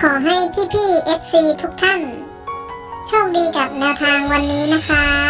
ขอให้พี่ๆ FC ทุกท่านโชคดีกับแนวทางวันนี้นะคะ